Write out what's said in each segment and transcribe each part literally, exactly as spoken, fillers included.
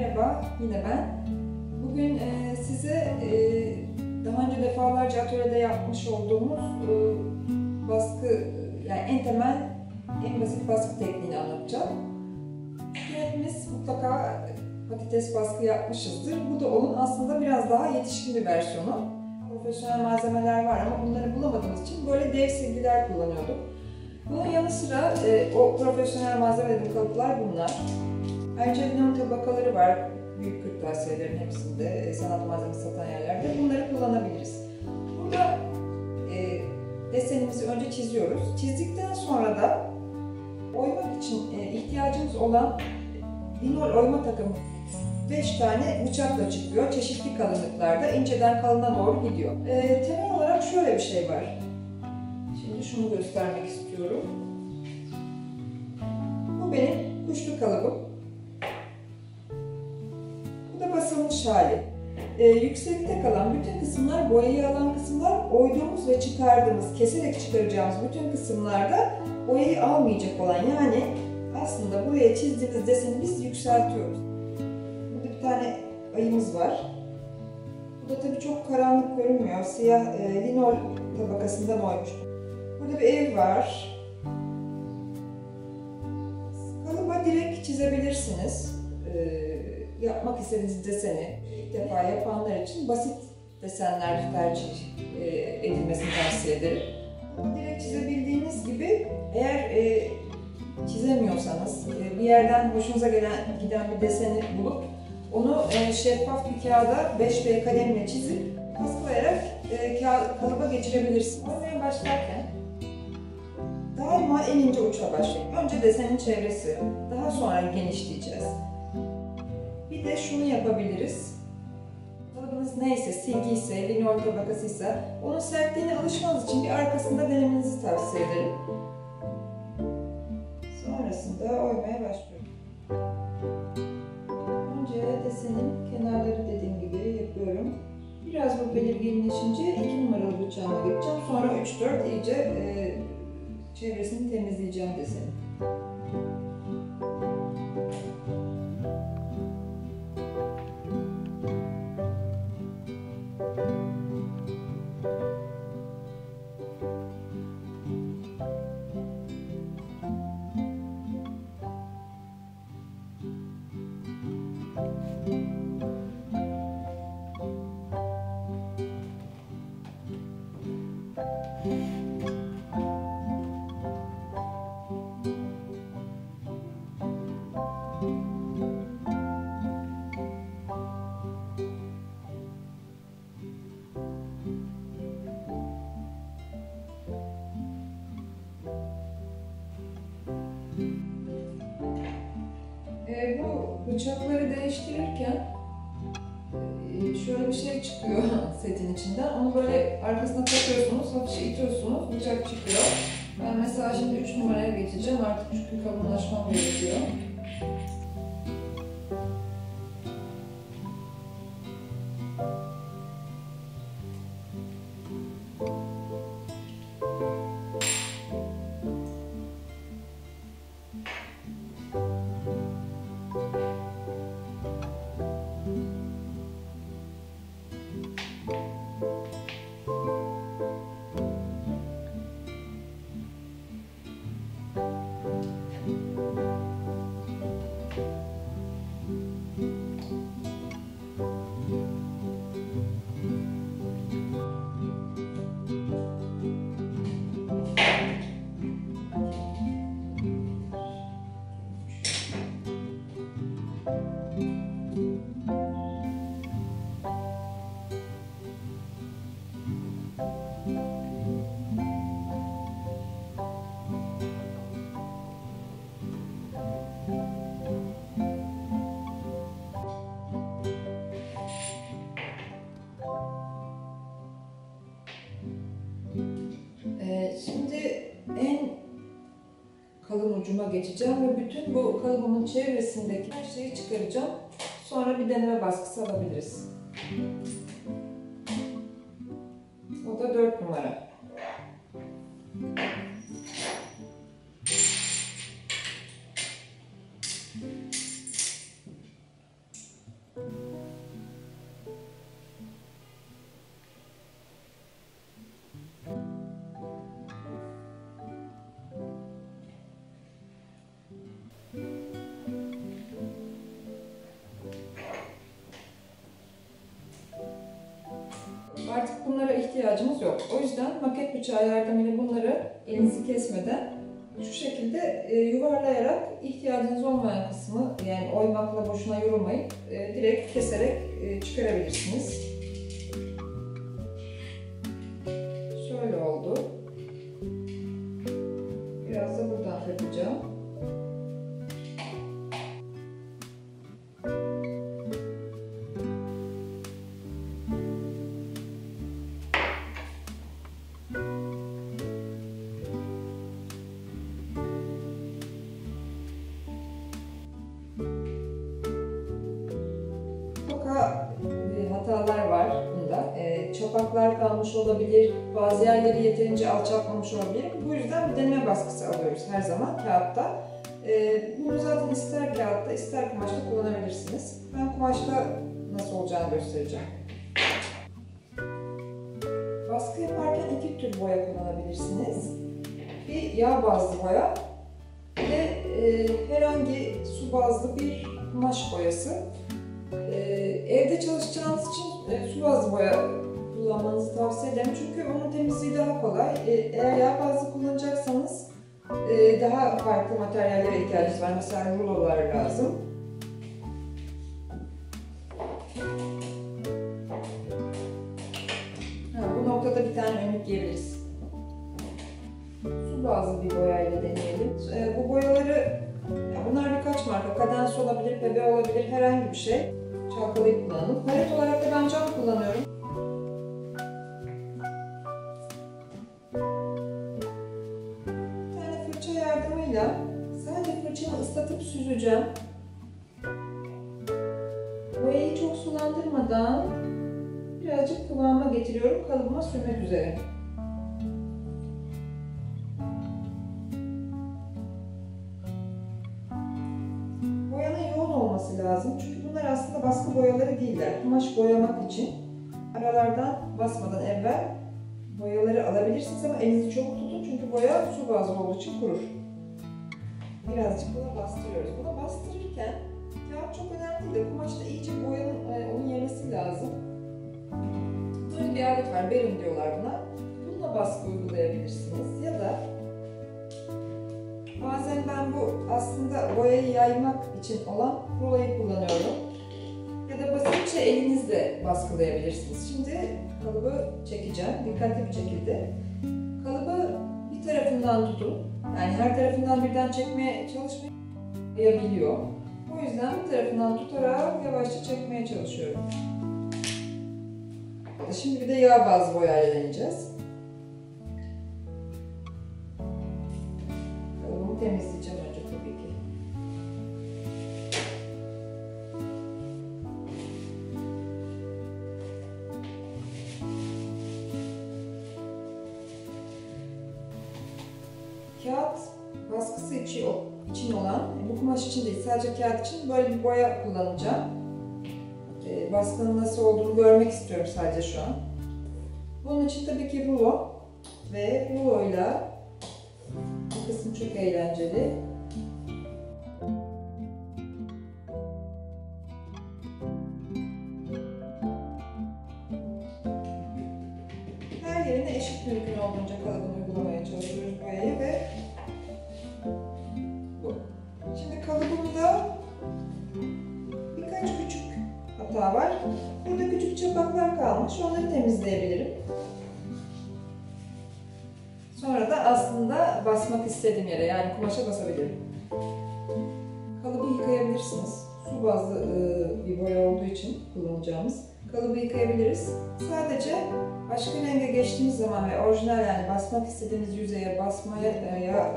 Merhaba, yine ben. Bugün e, size e, daha önce defalarca atölyede yapmış olduğumuz e, baskı, yani en temel, en basit baskı tekniğini anlatacağım. Hepimiz mutlaka patates baskı yapmışızdır. Bu da onun aslında biraz daha yetişkin bir versiyonu. Profesyonel malzemeler var ama bunları bulamadığımız için böyle dev silgiler kullanıyorduk. Bunun yanı sıra e, o profesyonel malzeme dediğim kalıplar bunlar. Ayrıca vinil tabakaları var, büyük kırtasiyelerin hepsinde, sanat malzemesi satan yerlerde. Bunları kullanabiliriz. Burada e, desenimizi önce çiziyoruz. Çizdikten sonra da oymak için e, ihtiyacımız olan vinil oyma takımı beş tane bıçakla çıkıyor. Çeşitli kalınlıklarda, inceden kalına doğru gidiyor. E, temel olarak şöyle bir şey var. Şimdi şunu göstermek istiyorum. Bu benim kuşlu kalıbım. Basılmış hali. Ee, yüksekte kalan bütün kısımlar, boyayı alan kısımlar, oyduğumuz ve çıkardığımız, keserek çıkaracağımız bütün kısımlarda boyayı almayacak olan, yani aslında buraya çizdiğimiz deseni biz yükseltiyoruz. Burada bir tane ayımız var. Bu da tabii çok karanlık görünmüyor. Siyah e, linol tabakasından oymuş. Burada bir ev var. Kalıba direkt çizebilirsiniz. Ee, Yapmak istediğiniz deseni ilk defa yapanlar için basit desenler tercih edilmesini tavsiye ederim. Direkt çizebildiğiniz gibi, eğer e, çizemiyorsanız e, bir yerden hoşunuza gelen, giden bir deseni bulup onu e, şeffaf bir kağıda beş B kalemle çizip baskılayarak e, kalıba geçirebilirsiniz. Örneğe başlarken daima en ince uçla başlayın. Önce desenin çevresi, daha sonra genişleyeceğiz. Bir de şunu yapabiliriz. Kalıbınız neyse, silgi ise, linol tabakası ise, onun sertliğine alışmanız için bir arkasında denemenizi tavsiye ederim. Sonrasında oymaya başlıyorum. Önce desenin kenarları dediğim gibi yapıyorum. Biraz bu belirginleşince iki numaralı bıçağıma geçeceğim. Sonra üç dört iyice e, çevresini temizleyeceğim desenin. Bu bıçakları değiştirirken şöyle bir şey çıkıyor setin içinden. Onu böyle arkasına takıyorsunuz, hafifçe itiyorsunuz, bıçak çıkıyor. Ben mesela şimdi üç numaraya geçeceğim artık çünkü kalınlaşmam gerekiyor. Kalın ucuma geçeceğim ve bütün bu kalıbımın çevresindeki her şeyi çıkaracağım. Sonra bir deneme baskısı alabiliriz. O da dört numara. ihtiyacımız yok. O yüzden maket bıçağı yardımıyla bunları elinizi kesmeden şu şekilde yuvarlayarak ihtiyacınız olmayan kısmı, yani oymakla boşuna yorulmayıp direkt keserek çıkarabilirsiniz. Şöyle oldu. Biraz da buradan yapacağım. Hatalar var bunda. E, çapaklar kalmış olabilir, bazı yerleri yeterince alçaltmamış olabilir. Bu yüzden bir deneme baskısı alıyoruz her zaman kağıtta. E, bunu zaten ister kağıtta ister kumaşta kullanabilirsiniz. Ben kumaşta nasıl olacağını göstereceğim. Baskı yaparken iki tür boya kullanabilirsiniz. Bir yağ bazlı boya ve e, herhangi su bazlı bir kumaş boyası. Evde çalışacağınız için e, su bazlı boya kullanmanızı tavsiye ederim. Çünkü onun temizliği daha kolay. E, eğer yağ bazlı kullanacaksanız e, daha farklı materyallere ihtiyacınız var. Mesela rulolar lazım. Ha, bu noktada bir tane önlük giyebiliriz. Su bazlı bir boyayla deneyelim. E, bu boyaları, bunlar birkaç marka. Kadens olabilir, P B olabilir, herhangi bir şey. Çalkalayıp kullanalım. Palet olarak da ben cam kullanıyorum. Bir tane fırça yardımıyla sadece fırçamı ıslatıp süzeceğim. Boyayı çok sulandırmadan birazcık kıvama getiriyorum, kalıbıma sürmek üzere. Lazım. Çünkü bunlar aslında baskı boyaları değiller. Kumaş boyamak için aralardan basmadan evvel boyaları alabilirsiniz ama elinizi çok tutun çünkü boya su bazlı olduğu için kurur. Birazcık buna bastırıyoruz. Buna bastırırken kağıt çok önemli değil de kumaşta iyice boyanın onun yemesi lazım. Böyle bir alet var, berin diyorlar buna. Bununla baskı uygulayabilirsiniz ya da bazen ben bu aslında boyayı yaymak için olan ruloyu kullanıyorum. Ya da basitçe elinizle baskılayabilirsiniz. Şimdi kalıbı çekeceğim. Dikkatli bir şekilde. Kalıbı bir tarafından tutun. Yani her tarafından birden çekmeye çalışmayabiliyor. O yüzden bir tarafından tutarak yavaşça çekmeye çalışıyorum. Şimdi bir de yağ bazlı boyayla deneyeceğiz. Temizleyeceğim önce tabii ki. Kağıt baskısı için olan, bu kumaş için değil sadece kağıt için böyle bir boya kullanacağım. Baskının nasıl olduğunu görmek istiyorum sadece şu an. Bunun için tabii ki rulo ve ruloyla. Bu kısım çok eğlenceli. Her yerine eşit mümkün olduğunca kalıbını uygulamaya çalışıyoruz boyayı ve bu. Şimdi kalıbımda birkaç küçük hata var. Burada küçük çapaklar kalmış. Onları temizleyebilirim. Sonra da aslında basmak istediğim yere, yani kumaşa basabilirim. Kalıbı yıkayabilirsiniz. Su bazlı bir boya olduğu için kullanacağımız. Kalıbı yıkayabiliriz. Sadece başka renge geçtiğimiz zaman ve orijinal, yani basmak istediğimiz yüzeye basmaya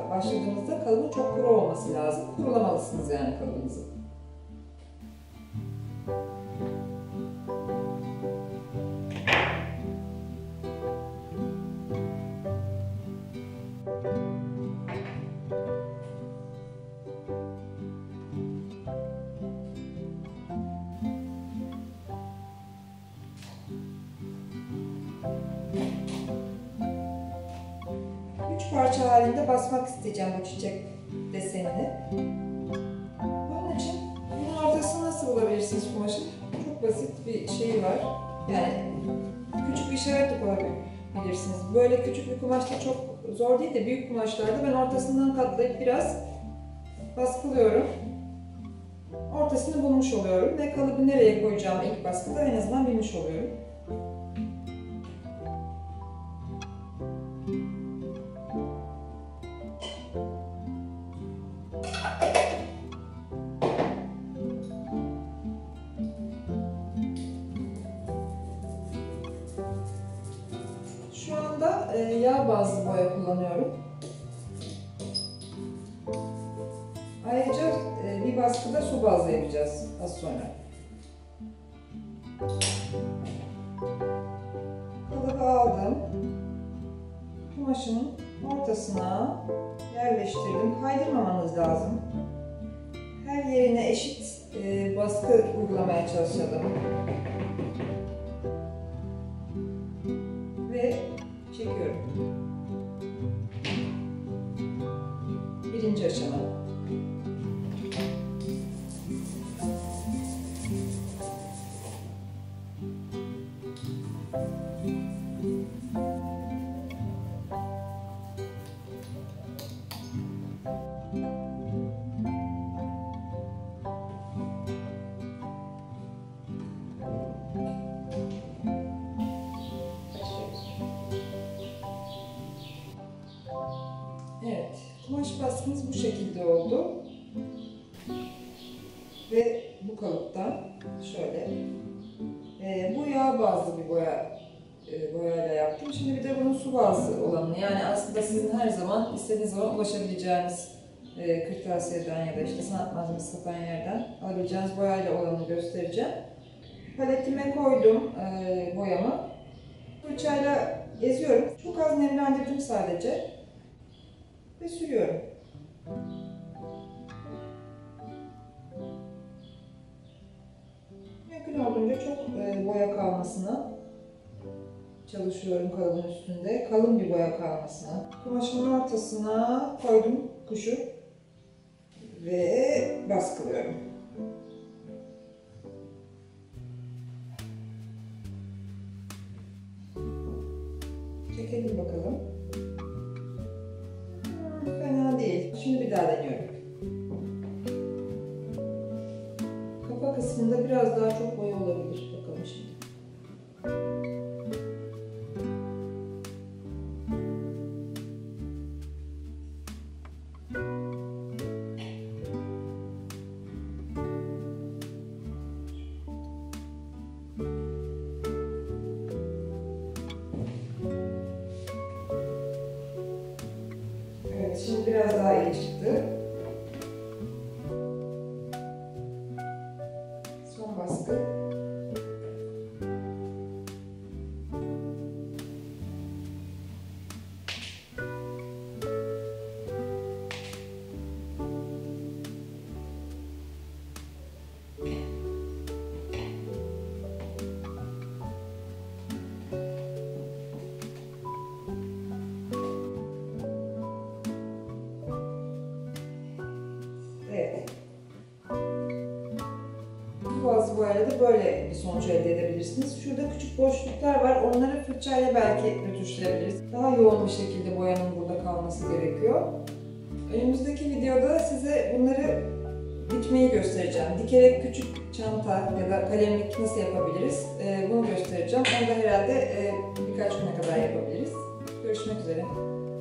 başladığımızda kalıbın çok kuru olması lazım. Kurulamalısınız yani kalıbınızı. Parça halinde basmak isteyeceğim bu çiçek desenini. Bunun için bunun ortasını nasıl bulabilirsiniz kumaşın? Çok basit bir şey var. Yani küçük bir işaret de koyabilirsiniz. Böyle küçük bir kumaşta çok zor değil de büyük kumaşlarda ben ortasından katlayıp biraz baskılıyorum. Ortasını bulmuş oluyorum ve kalıbı nereye koyacağımı ilk baskıda en azından bilmiş oluyorum. Şu anda yağ bazlı boya kullanıyorum. Ayrıca bir baskıda su bazlı yapacağız az sonra. Kalıbı aldım. Kumaşın ortasına yerleştirdim. Kaydırmamanız lazım. Her yerine eşit baskı uygulamaya çalışalım. Ve çekiyorum. Birinci aşama. Evet, kumaş baskımız bu şekilde oldu ve bu kalıptan şöyle e, bu yağ bazlı bir boya e, boyayla yaptım. Şimdi bir de bunun su bazlı olanı, yani aslında sizin her zaman istediğiniz zaman ulaşabileceğiniz e, kırtasiyeden ya da işte sanat malzemesi satan yerden alabileceğiniz boyayla olanı göstereceğim. Paletime koydum e, boyamı. Fırçayla geziyorum. Çok az nemlendirdim sadece. Ve sürüyorum. Mümkün olduğunca çok boya kalmasına çalışıyorum kalıbın üstünde. Kalın bir boya kalmasına. Kumaşımın ortasına koydum kuşu ve baskılıyorum. Çekelim bakalım. Şimdi bir daha deniyorum. Kafa kısmında biraz daha çok boya olabilir. Bakalım şimdi. Şimdi biraz daha iyi çıktı. Son baskı. Bazı boyayla da böyle bir sonuç elde edebilirsiniz. Şurada küçük boşluklar var. Onları fırçayla belki ötüştürebiliriz. Daha yoğun bir şekilde boyanın burada kalması gerekiyor. Önümüzdeki videoda size bunları dikmeyi göstereceğim. Dikerek küçük çanta ya da kalemlik nasıl yapabiliriz? Bunu göstereceğim. Onu da herhalde birkaç güne kadar yapabiliriz. Görüşmek üzere.